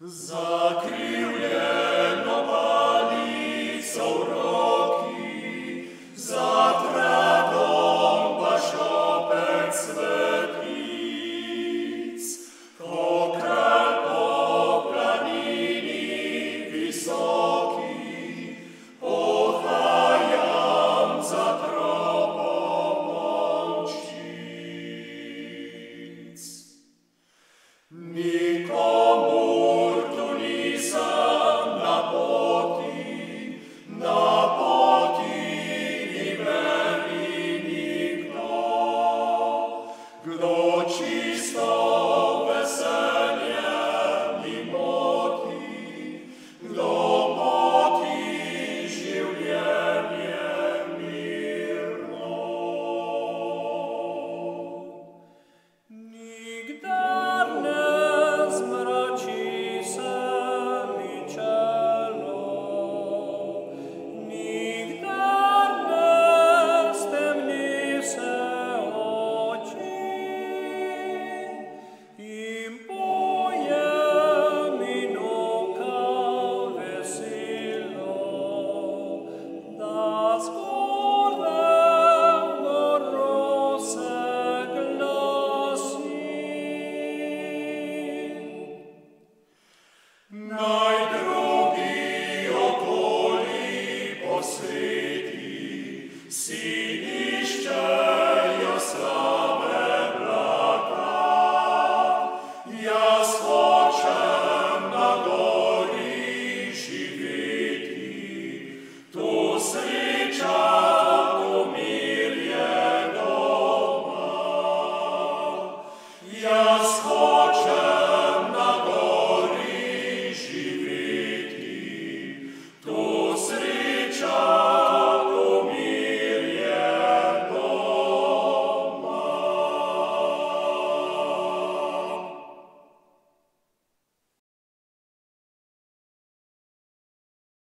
Zacriulje noba.